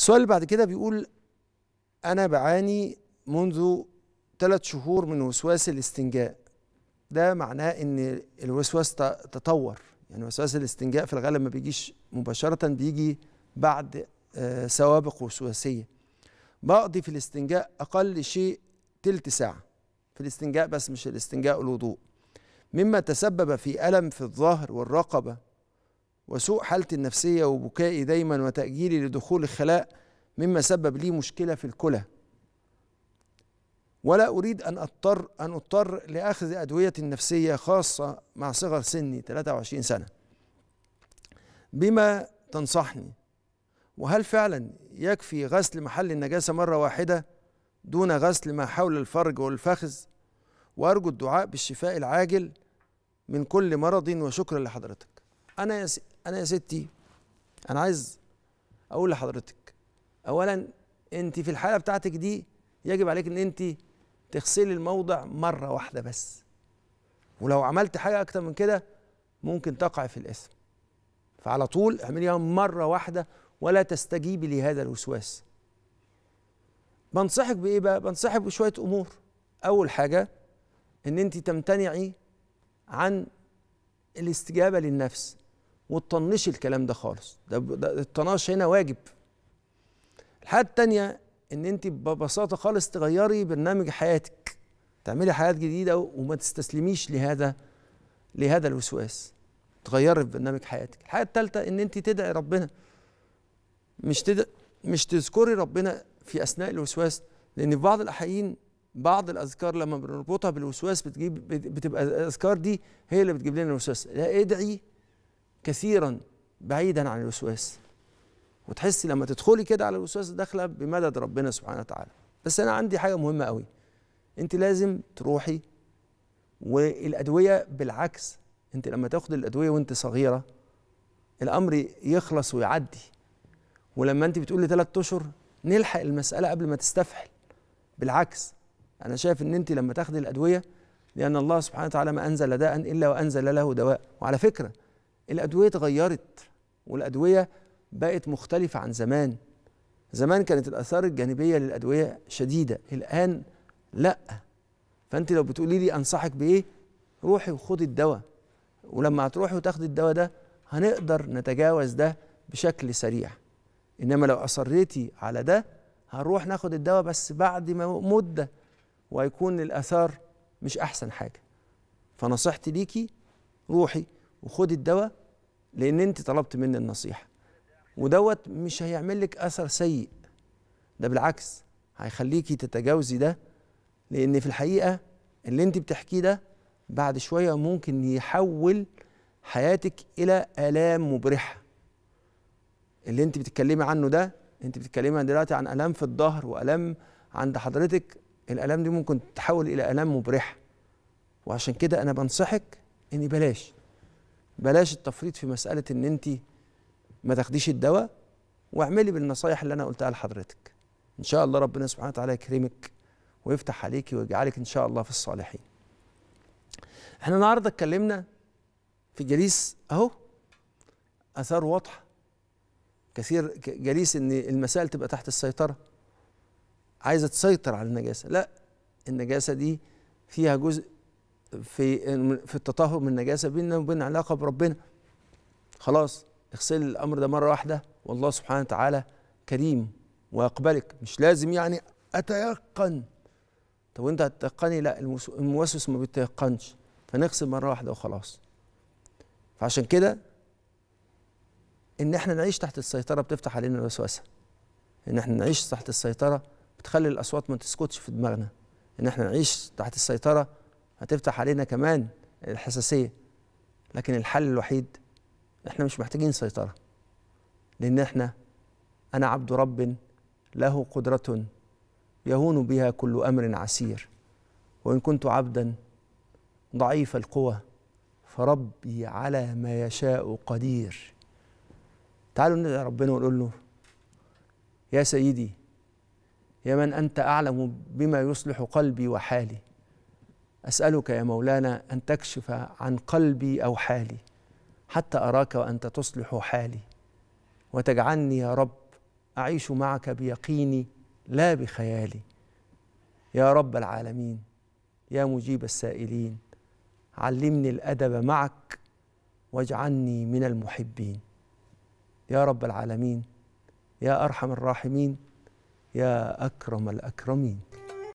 السؤال اللي بعد كده بيقول: أنا بعاني منذ 3 شهور من وسواس الاستنجاء. ده معناه إن الوسواس تطور، يعني وسواس الاستنجاء في الغالب ما بيجيش مباشرة، بيجي بعد سوابق وسواسية. بقضي في الاستنجاء أقل شيء تلت ساعة في الاستنجاء بس، مش الاستنجاء الوضوء، مما تسبب في ألم في الظهر والرقبة وسوء حالتي النفسية وبكائي دايما وتأجيلي لدخول الخلاء، مما سبب لي مشكلة في الكلى، ولا أريد أن أضطر لأخذ أدوية نفسية خاصة مع صغر سني 23 سنة. بما تنصحني؟ وهل فعلا يكفي غسل محل النجاسة مرة واحدة دون غسل ما حول الفرج والفخذ؟ وأرجو الدعاء بالشفاء العاجل من كل مرض، وشكرا لحضرتك. أنا يا ستي، أنا عايز أقول لحضرتك أولا أنت في الحالة بتاعتك دي يجب عليك أن أنت تغسلي الموضع مرة واحدة بس، ولو عملت حاجة أكتر من كده ممكن تقع في الإثم، فعلى طول اعمليها مرة واحدة ولا تستجيبي لهذا الوسواس. بنصحك بإيه بقى؟ بنصحك بشوية أمور. أول حاجة أن أنت تمتنعي عن الاستجابة للنفس وتطنشي الكلام ده خالص، ده الطناش هنا واجب. الحاجة التانية ان انت ببساطة خالص تغيري برنامج حياتك، تعملي حياة جديدة وما تستسلميش لهذا الوسواس، تغيري في برنامج حياتك. الحاجة التالتة ان انت تدعي ربنا، مش تذكري ربنا في اثناء الوسواس، لان في بعض الاحيان بعض الاذكار لما بنربطها بالوسواس بتبقى الاذكار دي هي اللي بتجيب لنا الوسواس. لا، ادعي كثيرا بعيدا عن الوسواس، وتحسي لما تدخلي كده على الوسواس داخله بمدد ربنا سبحانه وتعالى. بس انا عندي حاجه مهمه قوي، انت لازم تروحي، والادويه بالعكس، انت لما تاخدي الادويه وانت صغيره الامر يخلص ويعدي، ولما انت بتقولي 3 اشهر نلحق المساله قبل ما تستفحل. بالعكس، انا شايف ان انت لما تاخدي الادويه، لان الله سبحانه وتعالى ما انزل داء الا وانزل له دواء، وعلى فكره الادويه اتغيرت والادويه بقت مختلفة عن زمان. زمان كانت الآثار الجانبية للأدوية شديدة، الآن لأ. فأنت لو بتقولي لي أنصحك بإيه، روحي وخدي الدواء، ولما هتروحي وتاخدي الدواء ده هنقدر نتجاوز ده بشكل سريع. إنما لو أصريتي على ده هنروح ناخد الدواء بس بعد مدة، وهيكون الآثار مش أحسن حاجة. فنصيحتي ليكي روحي وخدي الدواء، لأن أنت طلبت مني النصيحة، ودوت مش هيعمل لك اثر سيء، ده بالعكس هيخليكي تتجاوزي ده، لان في الحقيقه اللي انت بتحكيه ده بعد شويه ممكن يحول حياتك الى الام مبرحه. اللي انت بتتكلمي عنه ده، انت بتتكلمي دلوقتي عن الام في الظهر والام عند حضرتك، الالام دي ممكن تتحول الى الام مبرحه، وعشان كده انا بنصحك ان بلاش التفريط في مساله ان انت ما تاخديش الدواء، واعملي بالنصايح اللي انا قلتها لحضرتك. ان شاء الله ربنا سبحانه وتعالى يكرمك ويفتح عليكي ويجعلك ان شاء الله في الصالحين. احنا النهارده اتكلمنا في جليس اهو، اثار واضحه كثير، جليس ان المسائل تبقى تحت السيطره، عايزه تسيطر على النجاسه. لا، النجاسه دي فيها جزء في التطهر من النجاسه بيننا وبين علاقه بربنا. خلاص، اغسلي الامر ده مره واحده، والله سبحانه وتعالى كريم ويقبلك. مش لازم يعني اتيقن. طب وانت هتتيقني؟ لا، الموسوس ما بيتيقنش، فنغسل مره واحده وخلاص. فعشان كده ان احنا نعيش تحت السيطره بتفتح علينا الوسوسه، ان احنا نعيش تحت السيطره بتخلي الاصوات ما تسكتش في دماغنا، ان احنا نعيش تحت السيطره هتفتح علينا كمان الحساسيه. لكن الحل الوحيد، احنا مش محتاجين سيطرة، لأن احنا أنا عبد رب له قدرة يهون بها كل أمر عسير، وإن كنت عبدا ضعيف القوى فربي على ما يشاء قدير. تعالوا ندعي ربنا ونقول له: يا سيدي، يا من أنت أعلم بما يصلح قلبي وحالي، أسألك يا مولانا أن تكشف عن قلبي أو حالي حتى أراك وأنت تصلح حالي، وتجعلني يا رب أعيش معك بيقيني لا بخيالي يا رب العالمين، يا مجيب السائلين، علمني الأدب معك واجعلني من المحبين. يا رب العالمين، يا أرحم الراحمين، يا أكرم الأكرمين.